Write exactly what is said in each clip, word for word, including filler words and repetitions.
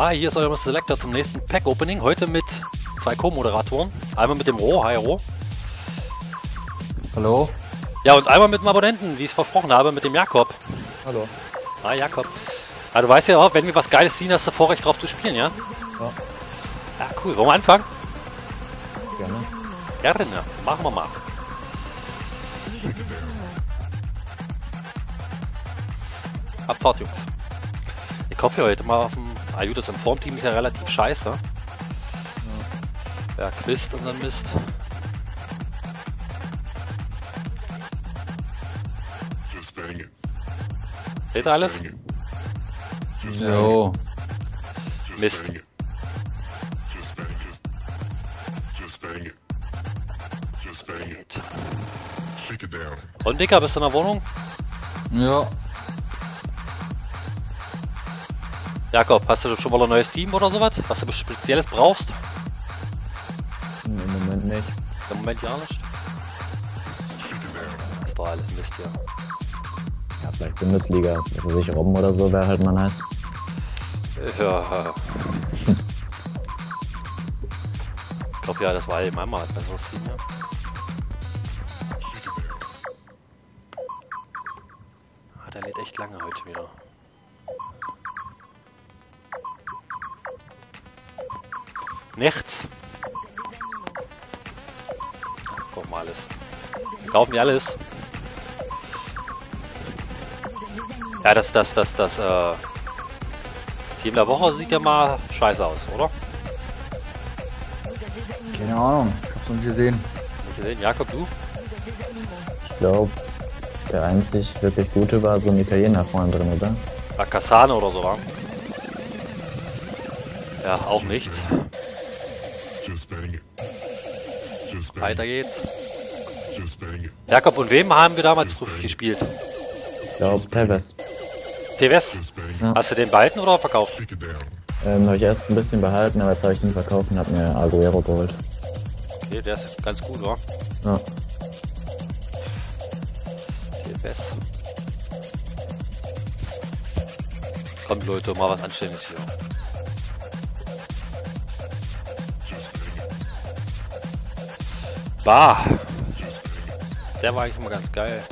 Hi, hier ist euer Mister Selector zum nächsten Pack-Opening. Heute mit zwei Co-Moderatoren. Einmal mit dem Ro. Hi, Ro. Hallo. Ja, und einmal mit dem Abonnenten, wie ich es versprochen habe, mit dem Jakob. Hallo. Hi, Jakob. Ja, du weißt ja auch, wenn wir was Geiles ziehen, hast du Vorrecht drauf zu spielen, ja? Ja. Ja, cool. Wollen wir anfangen? Gerne. Gerne. Machen wir mal. Abfahrt, Jungs. Ich hoffe heute mal auf dem... Ah gut, das Inform-Team ist ja relativ scheiße. Ja, ja Quist und dann Mist. Seht ihr alles? Jo. Mist. Und Dicker, bist du in der Wohnung? Ja. Jakob, hast du schon mal ein neues Team oder sowas, was du Spezielles brauchst? Nee, im Moment nicht. Im Moment ja nicht. Das ist doch alles Mist hier. Ja, vielleicht Bundesliga, also sich Robben oder so wäre halt mal nice. Ja. Ich glaube ja, das war eben einmal ein besseres Team, ja. Ah, der lädt echt lange heute wieder. Nichts. Guck mal alles. Kaufen wir alles. Ja, das, das, das, das, äh, Team der Woche sieht ja mal scheiße aus, oder? Keine Ahnung, ich hab's noch nicht gesehen. Nicht gesehen, Jakob, du? Ich glaube, der einzig wirklich gute war so ein Italiener vorne drin, oder? Ah, Cassano oder so, war. Ja, auch nichts. Weiter geht's. Jakob, und wem haben wir damals gespielt? Ich glaube, Tevez. Tevez? Ja. Hast du den behalten oder verkauft? Ähm, habe ich erst ein bisschen behalten, aber jetzt habe ich den verkauft und habe mir Aguero geholt. Okay, der ist ganz gut, oder? Ja. Tevez. Kommt, Leute, mal was Anständiges hier. Bah. Der war eigentlich immer ganz geil.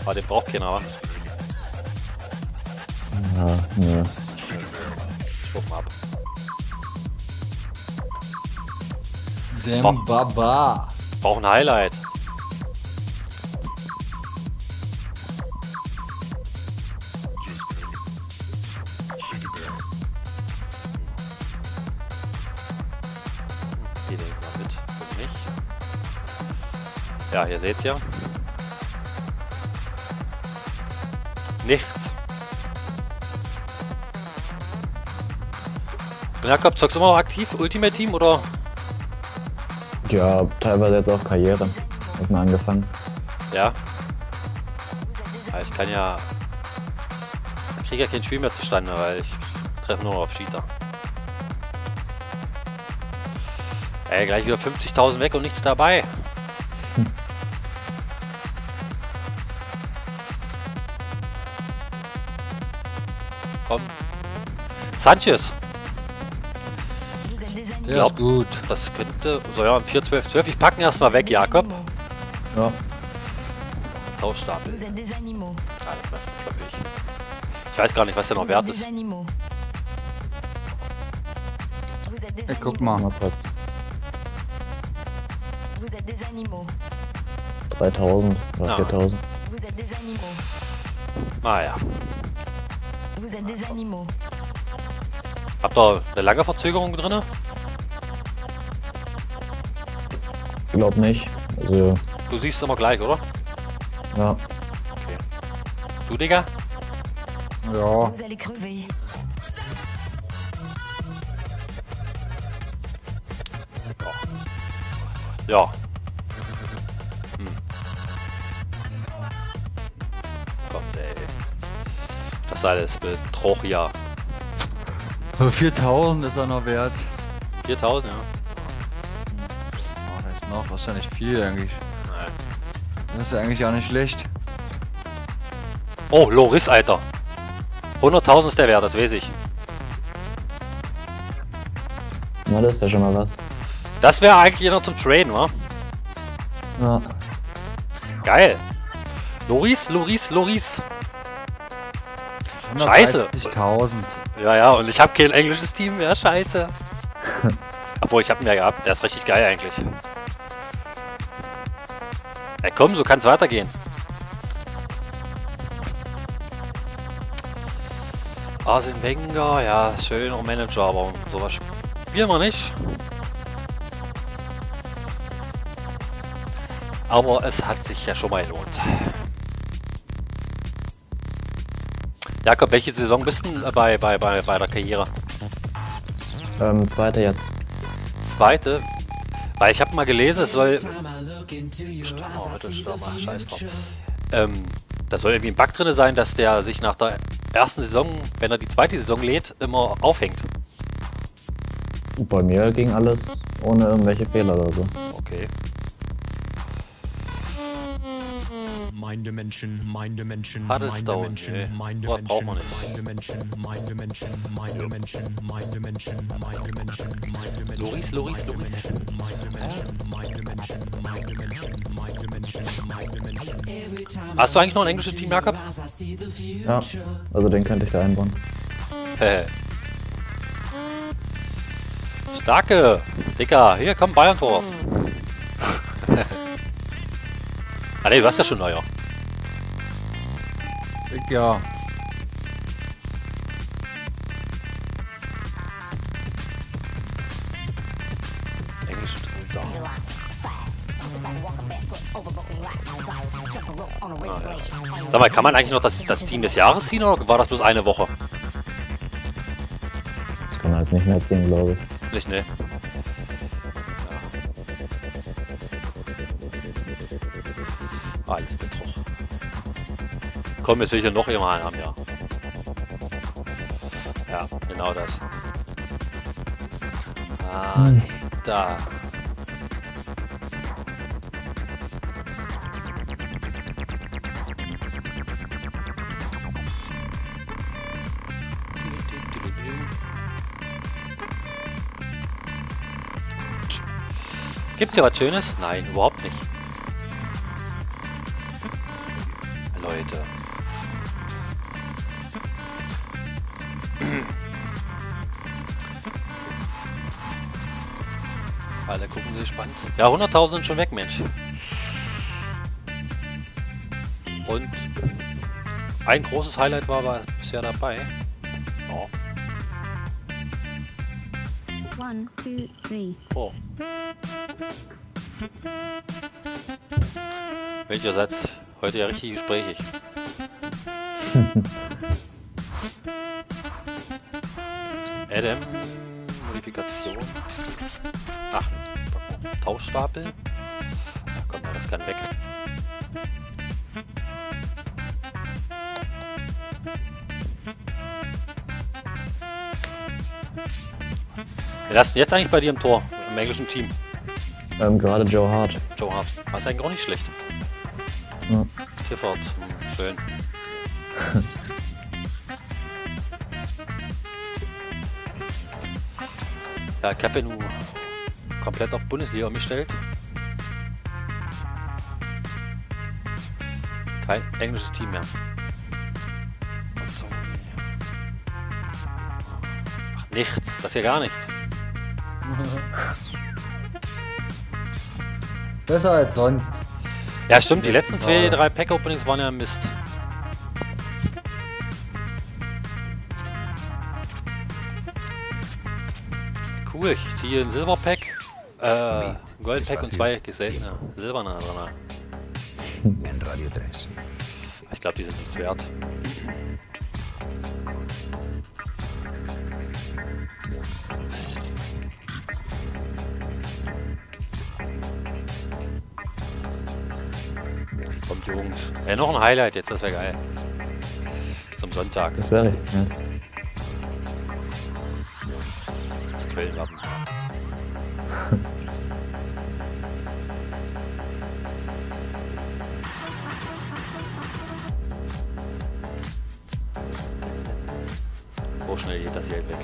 Aber den braucht keiner, wa? Ja, ja. Ich guck mal ab. Dem Bra Baba. Braucht ein Highlight. Hier denkt man mit. Und nicht. Ja, hier seht's ja. Nichts. Jakob, zockst du immer noch aktiv Ultimate Team oder? Ja, teilweise jetzt auch Karriere. Hab mal angefangen. Ja. ja ich kann ja. Ich krieg ja kein Spiel mehr zustande, weil ich treffe nur noch auf Cheater. Ey, gleich wieder fünfzigtausend weg und nichts dabei. Komm. Sanchez. Ich glaube, gut. Das könnte. So ja, vier zwölf zwölf. Ich packe ihn erstmal weg, Jakob. Ja. Tauschstapel. Ja, das ist ich. ich weiß gar nicht, was der noch wert ist. Ich guck mal, mal kurz. dreitausend oder ah. viertausend. Naja. Ah, habt ihr eine lange Verzögerung drin? Ich glaube nicht. Also du siehst es immer gleich, oder? Ja. Okay. Du, Digga? Ja. Ja. ja. Hm. Gott, ey. Das alles Betrug, ja. viertausend ist er noch wert. viertausend, ja. Oh, da ist noch, was ist ja nicht viel eigentlich. Nein. Das ist ja eigentlich auch nicht schlecht. Oh, Lloris, Alter. hunderttausend ist der wert, das weiß ich. Na, das ist ja schon mal was. Das wäre eigentlich noch zum Traden, wa? Ja. Geil. Lloris, Lloris, Lloris. Scheiße. hundertdreißigtausend. Ja, ja, und ich habe kein englisches Team mehr, scheiße. Obwohl, ich habe ihn ja gehabt. Der ist richtig geil eigentlich. Ey, komm, so kann es weitergehen. Arsene Wenger, ja, schön auch Manager, aber sowas spielen wir nicht. Aber es hat sich ja schon mal gelohnt. Jakob, welche Saison bist du bei, bei, bei, bei der Karriere? Ähm, zweite jetzt. Zweite? Weil ich habe mal gelesen, es soll... Stürmer, Mittelstürmer, scheiß drauf. Ähm, da soll irgendwie ein Bug drin sein, dass der sich nach der ersten Saison, wenn er die zweite Saison lädt, immer aufhängt. Bei mir ging alles ohne irgendwelche Fehler oder so. Okay. Meine Menschen, meine Menschen, meine Menschen, meine Menschen, meine Menschen, meine Menschen, meine Menschen, meine Menschen, meine Menschen, meine Menschen, Lloris, Lloris, Lloris, meine Menschen, meine Menschen, meine Menschen, meine Menschen, meine Menschen. Hast du eigentlich noch ein englisches Team, Jakob? Ja, also den könnte ich da einbauen. Hä? Starke, Dicker, hier kommt Bayern-Tor. Ah ne, du warst ja schon neuer. Ja. Englisch. Sag mal, kann man eigentlich noch das, das Team des Jahres ziehen oder war das bloß eine Woche? Das kann man jetzt nicht mehr ziehen, glaube ich. Nicht, ne? Alles Betrug. Komm, jetzt will ich ja noch jemanden haben, ja. Ja, genau das. Ah, hm. Da. Gibt dir was Schönes? Nein, überhaupt nicht. Leute. Alle gucken sich spannend. Ja, hunderttausend sind schon weg, Mensch. Und ein großes Highlight war aber bisher dabei. Oh. One, two, three. Oh. Welcher Satz? Heute ja richtig gesprächig. Adam, Modifikation. Ach, Tauschstapel. Ach komm, das kann weg. Wir lassen jetzt eigentlich bei dir im Tor, im englischen Team. Ähm, gerade Joe Hart. Joe Hart. Das ist eigentlich auch nicht schlecht. Ja. Tiffert, schön. Ja, ich habe ja nun komplett auf Bundesliga umgestellt. Kein englisches Team mehr. Ach, nichts, das ist ja gar nichts. Besser als sonst. Ja, stimmt, die letzten zwei, drei Pack-Openings waren ja Mist. Cool, ich ziehe ein Silber-Pack, äh, ein Gold-Pack und zwei seltene Silberne drin. Ich glaube, die sind nichts wert. Jugend. Ja, noch ein Highlight jetzt, das wäre geil. Zum Sonntag. Das wäre richtig nice. Das Quellenwappen. So schnell geht das Geld weg.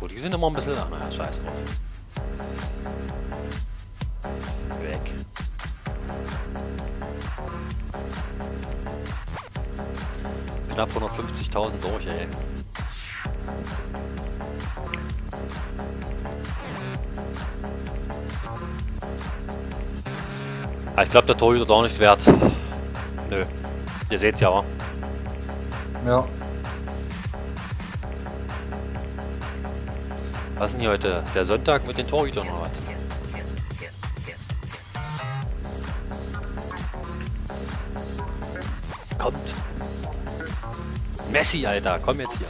cool. Die sind immer ein bisschen da. Naja, scheiß drauf. Weg. Knapp hundertfünfzigtausend durch, ey. Ich glaube, der Torhüter ist auch nichts wert. Nö. Ihr seht's ja, wa? Ja. Was ist denn hier heute? Der Sonntag mit den Torhütern oder was? Kommt! Messi, Alter! Komm jetzt hier!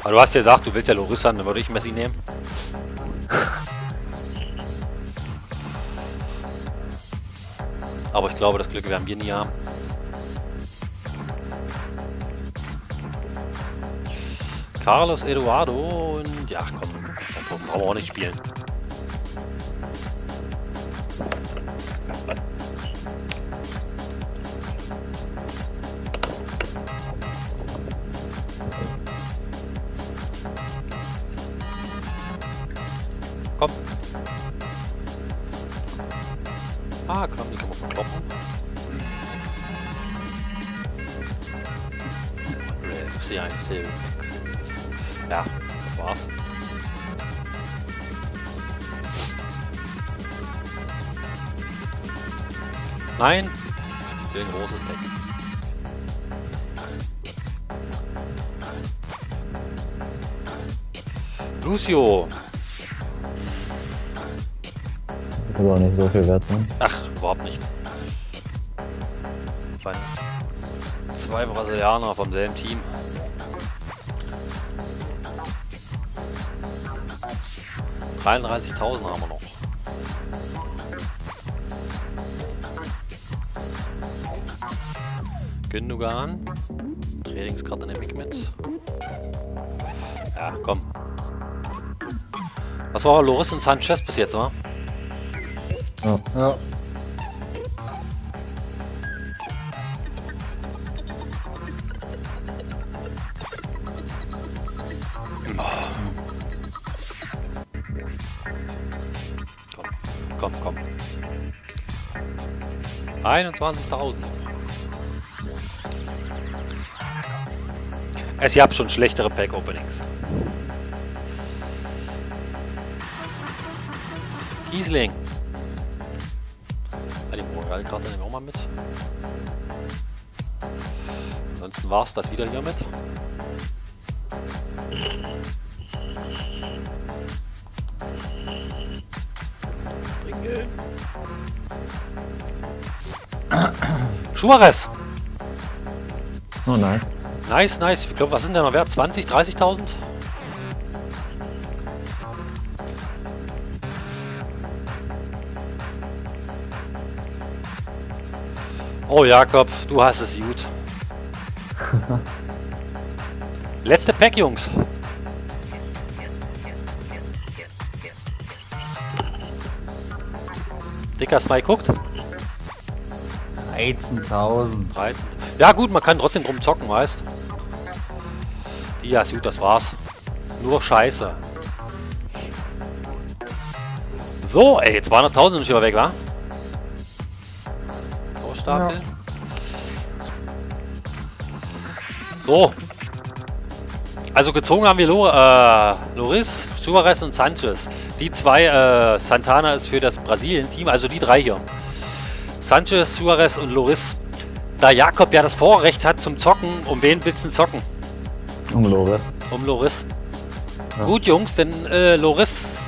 Aber du hast ja gesagt, du willst ja Lloris haben, dann würde ich Messi nehmen. Aber ich glaube, das Glück werden wir nie haben. Carlos Eduardo und... ja, komm, dann brauchen wir auch nicht spielen. Komm. Ah, komm, die kann man verkloppen. Muss ich einzählen. Ja, das war's. Nein! Für ein großes Deck. Lucio! Das kann auch nicht so viel wert sein. Ach, überhaupt nicht. Zwei Brasilianer vom selben Team. dreiunddreißigtausend haben wir noch. Gündugan. Trainingskarte nehme ich mit. Ja, komm. Was war Lloris und Sanchez bis jetzt, oder? Ja. Ja. Komm, komm. einundzwanzigtausend. Es gab schon schlechtere Pack-Openings. Kiesling. Die Moralkarte nehmen wir auch mal mit. Ansonsten war es das wieder hier mit. Suarez! Oh, nice. Nice, nice. Ich glaube, was sind denn mal wert? zwanzig, dreißigtausend? Oh, Jakob, du hast es gut. Letzte Pack, Jungs. Dicker Spike guckt. dreizehntausend. dreizehn. Ja gut, man kann trotzdem drum zocken, weißt du? Ja, ist gut, das war's. Nur Scheiße. So, ey, zweihunderttausend sind schon weg, wa? Ja. So. Also gezogen haben wir Lo äh, Lloris, Suarez und Sanchez. Die zwei, äh, Santana ist für das Brasilien-Team, also die drei hier. Sanchez, Suarez und Lloris. Da Jakob ja das Vorrecht hat zum Zocken, um wen willst du zocken? Um Lloris. Um Lloris. Ja. Gut, Jungs, denn äh, Lloris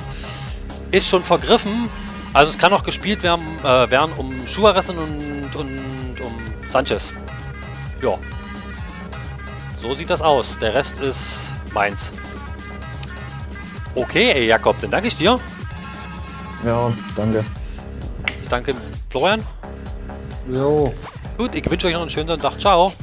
ist schon vergriffen. Also es kann auch gespielt werden, äh, werden um Suarez und, und, und um Sanchez. Ja. So sieht das aus. Der Rest ist meins. Okay, ey, Jakob, dann danke ich dir. Ja, danke. Ich danke Florian. Jo. Gut, ich wünsche euch noch einen schönen Sonntag. Ciao.